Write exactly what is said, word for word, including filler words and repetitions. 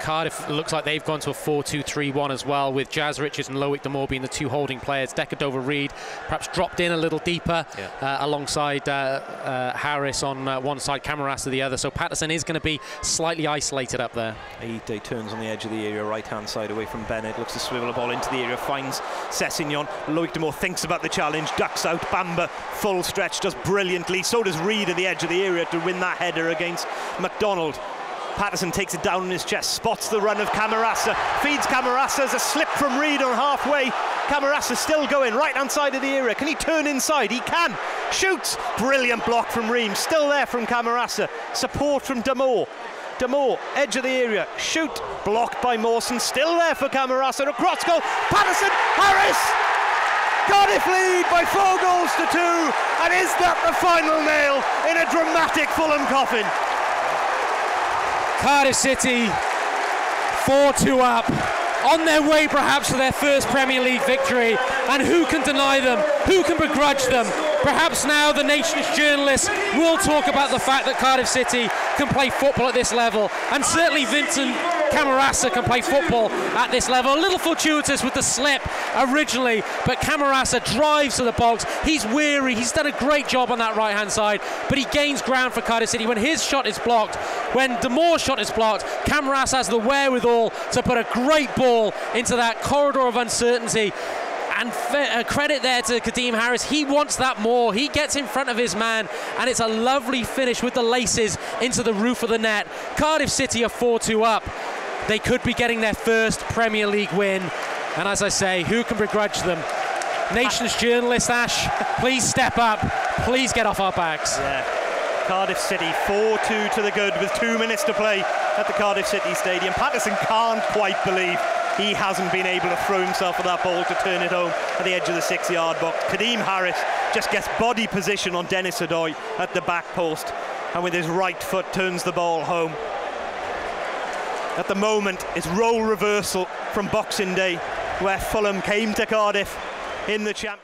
Cardiff looks like they've gone to a four two three one as well, with Jazz Richards and Loïc Damour being the two holding players. Decadova Reed perhaps dropped in a little deeper, yeah. uh, alongside uh, uh, Harris on uh, one side, Camarasa the other. So Patterson is going to be slightly isolated up there. He, he turns on the edge of the area, right-hand side away from Bennett, looks to swivel the ball into the area, finds Sessegnon. Loïc Damour thinks about the challenge, ducks out. Bamba, full stretch, does brilliantly. So does Reed at the edge of the area to win that header against McDonald. Patterson takes it down in his chest, spots the run of Camarasa, feeds Camarasa as a slip from Reed on halfway. Camarasa still going, right-hand side of the area. Can he turn inside? He can. Shoots. Brilliant block from Reams. Still there from Camarasa. Support from Damour. Damour, edge of the area. Shoot. Blocked by Mawson. Still there for Camarasa. Across goal. Patterson. Harris. Cardiff lead by four goals to two. And is that the final nail in a dramatic Fulham coffin? Cardiff City four two up, on their way perhaps to their first Premier League victory, and who can deny them, who can begrudge them? Perhaps now the nation's journalists will talk about the fact that Cardiff City can play football at this level, and certainly Vincent Camarasa can play football at this level. A little fortuitous with the slip originally, but Camarasa drives to the box. He's weary, he's done a great job on that right-hand side, but he gains ground for Cardiff City. When his shot is blocked, when Damour's shot is blocked, Camarasa has the wherewithal to put a great ball into that corridor of uncertainty. And uh, credit there to Kadeem Harris. He wants that more. He gets in front of his man, and it's a lovely finish with the laces into the roof of the net. Cardiff City are four two up. They could be getting their first Premier League win. And as I say, who can begrudge them? Nation's journalist, Ash, please step up. Please get off our backs. Yeah. Cardiff City four two to the good with two minutes to play at the Cardiff City Stadium. Patterson can't quite believe he hasn't been able to throw himself at that ball to turn it home at the edge of the six-yard box. Kadeem Harris just gets body position on Denis Odoi at the back post, and with his right foot turns the ball home. At the moment, it's role reversal from Boxing Day, where Fulham came to Cardiff in the Championship.